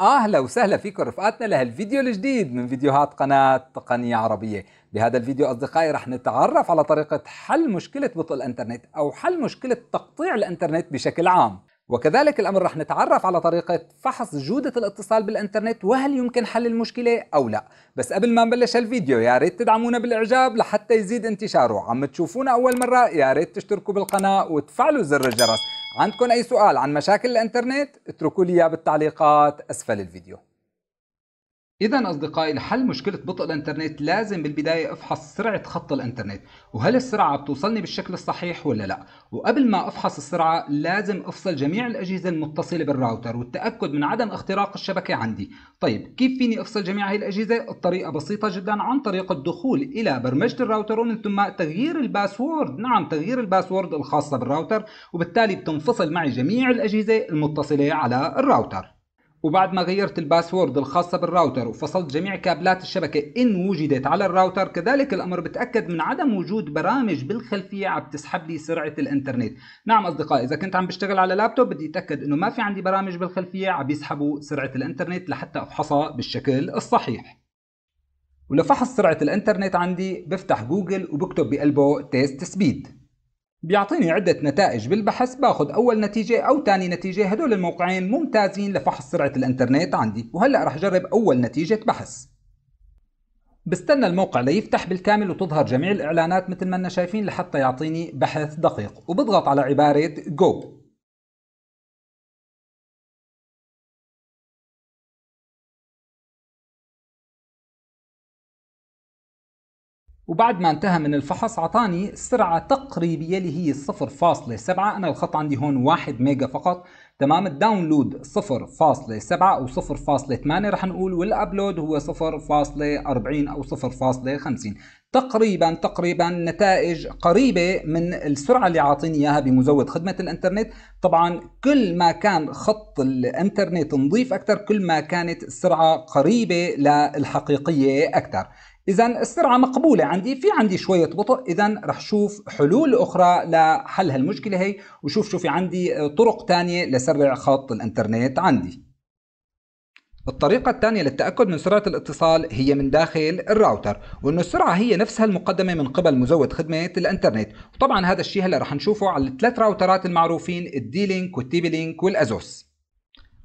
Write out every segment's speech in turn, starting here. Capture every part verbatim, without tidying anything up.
أهلا وسهلا فيكم رفقاتنا لهالفيديو الجديد من فيديوهات قناة تقنية عربية. بهذا الفيديو أصدقائي رح نتعرف على طريقة حل مشكلة بطء الإنترنت أو حل مشكلة تقطيع الإنترنت بشكل عام، وكذلك الأمر رح نتعرف على طريقة فحص جودة الاتصال بالإنترنت وهل يمكن حل المشكلة أو لا. بس قبل ما نبلش الفيديو يا ريت تدعمونا بالإعجاب لحتى يزيد انتشاره. عم تشوفونا أول مرة يا ريت تشتركوا بالقناة وتفعلوا زر الجرس. عندكم أي سؤال عن مشاكل الإنترنت اتركوا لي إياه بالتعليقات أسفل الفيديو. إذا أصدقائي لحل مشكلة بطء الإنترنت لازم بالبداية أفحص سرعة خط الإنترنت وهل السرعة بتوصلني بالشكل الصحيح ولا لا. وقبل ما أفحص السرعة لازم أفصل جميع الأجهزة المتصلة بالراوتر والتأكد من عدم اختراق الشبكة عندي. طيب كيف فيني أفصل جميع هاي الأجهزة؟ الطريقة بسيطة جدا، عن طريق الدخول إلى برمجة الراوتر ومن ثم تغيير الباسورد، نعم تغيير الباسورد الخاصة بالراوتر، وبالتالي بتنفصل معي جميع الأجهزة المتصلة على الراوتر. وبعد ما غيرت الباسورد الخاصة بالراوتر وفصلت جميع كابلات الشبكة إن وجدت على الراوتر، كذلك الأمر بتأكد من عدم وجود برامج بالخلفية عم تسحب لي سرعة الإنترنت. نعم أصدقائي إذا كنت عم بشتغل على لابتوب بدي أتأكد إنه ما في عندي برامج بالخلفية عم يسحبوا سرعة الإنترنت لحتى أفحصها بالشكل الصحيح. ولفحص سرعة الإنترنت عندي بفتح جوجل وبكتب بقلبه تيست سبيد، بيعطيني عدة نتائج بالبحث، باخذ أول نتيجة أو تاني نتيجة، هدول الموقعين ممتازين لفحص سرعة الإنترنت عندي، وهلأ رح جرب أول نتيجة بحث. بستنى الموقع ليفتح بالكامل وتظهر جميع الإعلانات مثل ما إننا شايفين لحتى يعطيني بحث دقيق، وبضغط على عبارة جو. وبعد ما انتهى من الفحص عطاني السرعة تقريبية اللي هي صفر فاصلة سبعة، أنا الخط عندي هون واحد ميجا فقط، تمام. الداونلود صفر فاصلة سبعة أو صفر فاصلة ثمانية رح نقول، والأبلود هو صفر فاصلة أربعين أو صفر فاصلة خمسين. تقريبا تقريبا نتائج قريبة من السرعة اللي عاطيني إياها بمزود خدمة الإنترنت. طبعا كل ما كان خط الإنترنت نظيف أكثر كل ما كانت السرعة قريبة للحقيقية أكثر. إذا السرعة مقبولة عندي، في عندي شوية بطء، إذا رح شوف حلول أخرى لحل هالمشكلة هي وشوف شو في عندي طرق تانية لسرع خط الإنترنت عندي. الطريقة الثانية للتأكد من سرعة الاتصال هي من داخل الراوتر، وإنه السرعة هي نفسها المقدمة من قبل مزود خدمة الإنترنت، وطبعا هذا الشيء هلا رح نشوفه على الثلاث راوترات المعروفين الدي لينك والتي بي لينك والأزوس.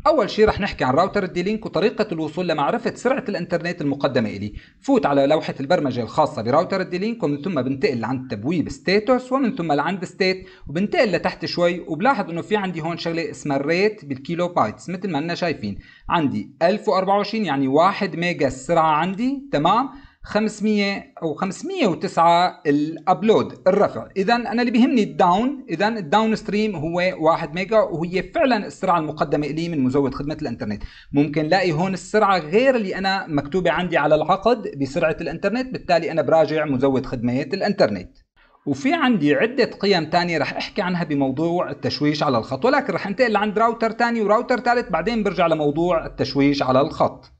أول شيء رح نحكي عن راوتر الدي لينك وطريقة الوصول لمعرفة سرعة الإنترنت المقدمة إلي. فوت على لوحة البرمجة الخاصة براوتر الدي لينك ومن ثم بنتقل لعند تبويب ستاتوس ومن ثم لعند ستيت وبنتقل لتحت شوي، وبلاحظ إنه في عندي هون شغلة اسمها الريت بالكيلو بايتس مثل ما إننا شايفين. عندي ألف وأربعة وعشرين يعني واحد ميجا السرعة عندي، تمام. خمسمية أو خمسمية وتسعة الأبلود الرفع. إذا أنا اللي بيهمني الداون، إذا الداون ستريم هو واحد ميجا وهي فعلا السرعة المقدمة إلي من مزود خدمة الإنترنت. ممكن لاقي هون السرعة غير اللي أنا مكتوبة عندي على العقد بسرعة الإنترنت، بالتالي أنا براجع مزود خدمة الإنترنت. وفي عندي عدة قيم تانية رح أحكي عنها بموضوع التشويش على الخط، ولكن رح أنتقل لعند راوتر تاني وراوتر ثالث بعدين برجع لموضوع التشويش على الخط.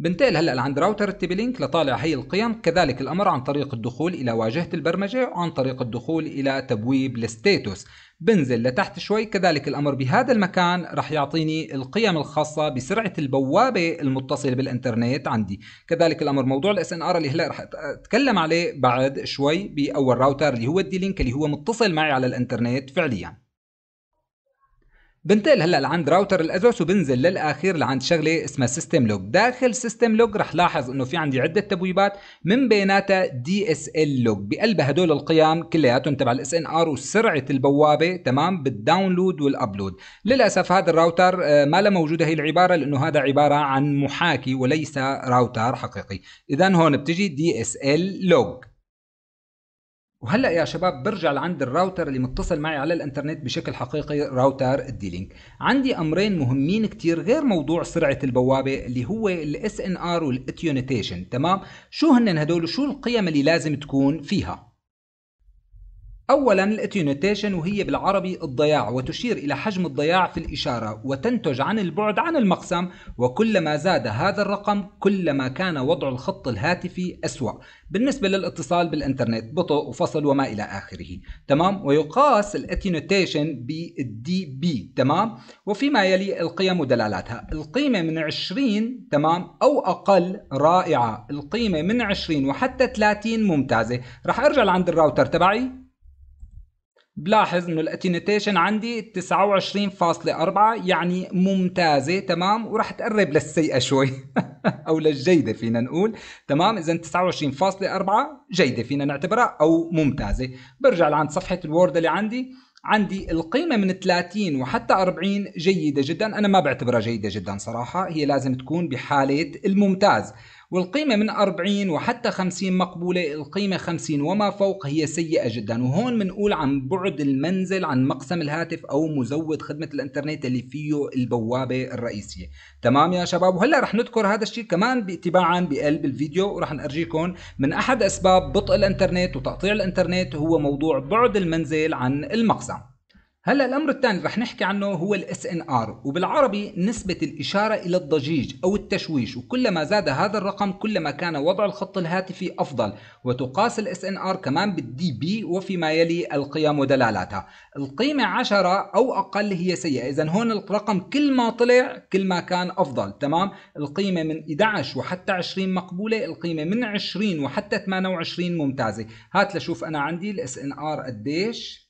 بنتقل هلا لعند راوتر التي بي لينك لطالع هي القيم، كذلك الامر عن طريق الدخول الى واجهه البرمجه وعن طريق الدخول الى تبويب الستاتوس. بنزل لتحت شوي، كذلك الامر بهذا المكان رح يعطيني القيم الخاصه بسرعه البوابه المتصله بالانترنت عندي، كذلك الامر موضوع الاس ان ار اللي هلا رح اتكلم عليه بعد شوي باول راوتر اللي هو الدي لينك اللي هو متصل معي على الانترنت فعليا. بنتقل هلا لعند راوتر الازوس وبنزل للاخير لعند شغله اسمها سيستم لوج. داخل سيستم لوج رح لاحظ انه في عندي عده تبويبات من بيناتها دي اس ال لوج، بقلب هدول القيم كلياتهم تبع الاس ان ار وسرعه البوابه، تمام، بالداونلود والابلود. للاسف هذا الراوتر ما له موجوده هي العباره لانه هذا عباره عن محاكي وليس راوتر حقيقي، اذا هون بتجي دي اس ال لوج. وهلأ يا شباب برجع لعند الراوتر اللي متصل معي على الانترنت بشكل حقيقي راوتر الدي لينك. عندي امرين مهمين كتير غير موضوع سرعة البوابة اللي هو ال إس إن آر وال attenuation، تمام. شو هن هدول وشو القيم اللي لازم تكون فيها؟ أولاً الاتينيوتيشن، وهي بالعربي الضياع، وتشير إلى حجم الضياع في الإشارة، وتنتج عن البعد عن المقسم، وكلما زاد هذا الرقم كلما كان وضع الخط الهاتفي أسوأ بالنسبة للاتصال بالإنترنت، بطء وفصل وما إلى آخره. تمام. ويقاس الاتينيوتيشن بالدي بي. تمام. وفيما يلي القيم ودلالاتها. القيمة من عشرين تمام أو أقل رائعة، القيمة من عشرين وحتى ثلاثين ممتازة. رح أرجع لعند الراوتر تبعي، بلاحظ انه الاتينيوتيشن عندي تسعة وعشرين فاصلة أربعة، يعني ممتازة. تمام. وراح تقرب للسيئة شوي او للجيدة فينا نقول. تمام. اذا تسعة وعشرين فاصلة أربعة جيدة فينا نعتبرها او ممتازة. برجع لعند صفحة الوورد اللي عندي، عندي القيمة من ثلاثين وحتى أربعين جيدة جدا، انا ما بعتبرها جيدة جدا صراحة، هي لازم تكون بحالة الممتاز. والقيمة من أربعين وحتى خمسين مقبولة، القيمة خمسين وما فوق هي سيئة جدا. وهون بنقول عن بعد المنزل عن مقسم الهاتف أو مزود خدمة الإنترنت اللي فيه البوابة الرئيسية. تمام يا شباب. وهلا رح نذكر هذا الشيء كمان تباعا بقلب الفيديو، ورح نأرجيكم من أحد أسباب بطء الإنترنت وتقطيع الإنترنت هو موضوع بعد المنزل عن المقسم. هلا الامر الثاني رح نحكي عنه هو ال إس إن آر، وبالعربي نسبة الإشارة إلى الضجيج أو التشويش، وكلما زاد هذا الرقم كلما كان وضع الخط الهاتفي أفضل. وتقاس ال إس إن آر كمان بالدي بي. وفيما يلي القيم ودلالاتها. القيمة عشرة أو أقل هي سيئة، إذا هون الرقم كل ما طلع كل ما كان أفضل. تمام. القيمة من إحدى عشر وحتى عشرين مقبولة، القيمة من عشرين وحتى ثمانية وعشرين ممتازة. هات لشوف أنا عندي ال إس إن آر قديش.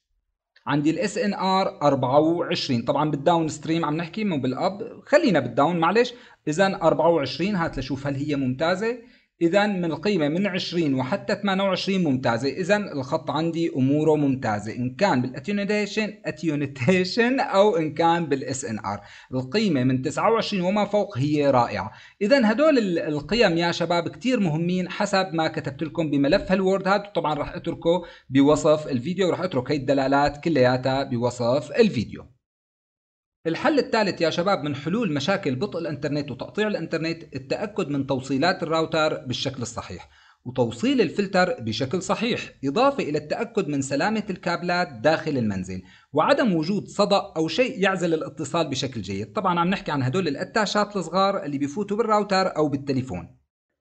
عندي ال إس إن آر أربعة وعشرين، طبعا بالداون ستريم عم نحكي مو بالاب، خلينا بالداون معلش. اذا أربعة وعشرين، هات لشوف هل هي ممتازه. اذا من القيمه من عشرين وحتى ثمانية وعشرين ممتازه، اذا الخط عندي اموره ممتازه، ان كان بالاتينيوتيشن اتينيوتيشن او ان كان بالاس ان ار. القيمه من تسعة وعشرين وما فوق هي رائعه. اذا هدول القيم يا شباب كتير مهمين حسب ما كتبت لكم بملف هالوورد هاد، وطبعا راح اتركه بوصف الفيديو، وراح اترك هي الدلالات كلياتها بوصف الفيديو. الحل الثالث يا شباب من حلول مشاكل بطء الانترنت وتقطيع الانترنت، التأكد من توصيلات الراوتر بالشكل الصحيح، وتوصيل الفلتر بشكل صحيح، إضافة إلى التأكد من سلامة الكابلات داخل المنزل، وعدم وجود صدأ أو شيء يعزل الاتصال بشكل جيد. طبعا عم نحكي عن هدول الأتاشات الصغار اللي بيفوتوا بالراوتر أو بالتليفون.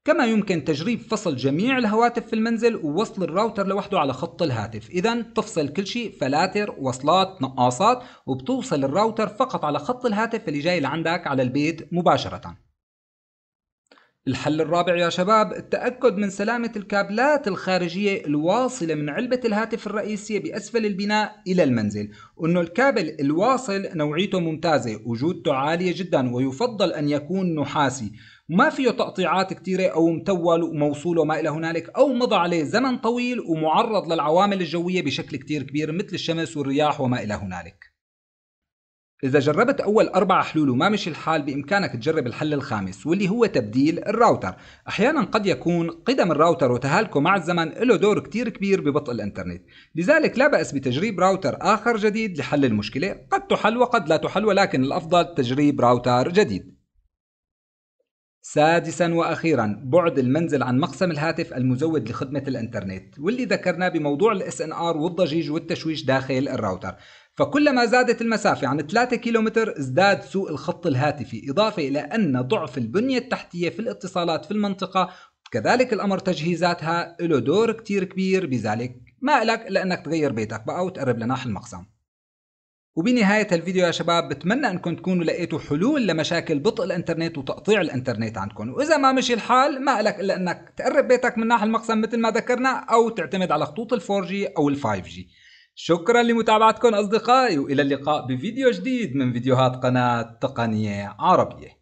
كما يمكن تجريب فصل جميع الهواتف في المنزل ووصل الراوتر لوحده على خط الهاتف، إذا تفصل كل شيء، فلاتر، وصلات، نقاصات، وبتوصل الراوتر فقط على خط الهاتف اللي جاي لعندك على البيت مباشرة. الحل الرابع يا شباب التأكد من سلامة الكابلات الخارجية الواصلة من علبة الهاتف الرئيسية بأسفل البناء إلى المنزل، وأنه الكابل الواصل نوعيته ممتازة، وجودته عالية جدا، ويفضل أن يكون نحاسي، وما فيه تقطيعات كتيرة أو متول وموصول وما إلى هنالك، أو مضى عليه زمن طويل ومعرض للعوامل الجوية بشكل كتير كبير مثل الشمس والرياح وما إلى هنالك. إذا جربت أول أربع حلول وما مشي الحال، بإمكانك تجرب الحل الخامس واللي هو تبديل الراوتر. أحيانا قد يكون قدم الراوتر وتهالكه مع الزمن له دور كتير كبير ببطء الإنترنت، لذلك لا بأس بتجريب راوتر آخر جديد لحل المشكلة، قد تحل وقد لا تحل، ولكن الأفضل تجريب راوتر جديد. سادسا واخيرا بعد المنزل عن مقسم الهاتف المزود لخدمه الانترنت، واللي ذكرناه بموضوع الاس ان ار والضجيج والتشويش داخل الراوتر. فكلما زادت المسافه عن ثلاثة كيلومتر ازداد سوء الخط الهاتفي، اضافه الى ان ضعف البنيه التحتيه في الاتصالات في المنطقه كذلك الامر تجهيزاتها له دور كتير كبير، بذلك ما لك الا انك تغير بيتك بقى وتقرب لناحي المقسم. وبنهاية الفيديو يا شباب بتمنى انكم تكونوا لقيتوا حلول لمشاكل بطء الانترنت وتقطيع الانترنت عندكم، واذا ما مشي الحال ما لك الا انك تقرب بيتك من ناحية المقسم مثل ما ذكرنا، او تعتمد على خطوط الفور جي او الفايف جي. شكرا لمتابعتكم اصدقائي، والى اللقاء بفيديو جديد من فيديوهات قناة تقنية عربية.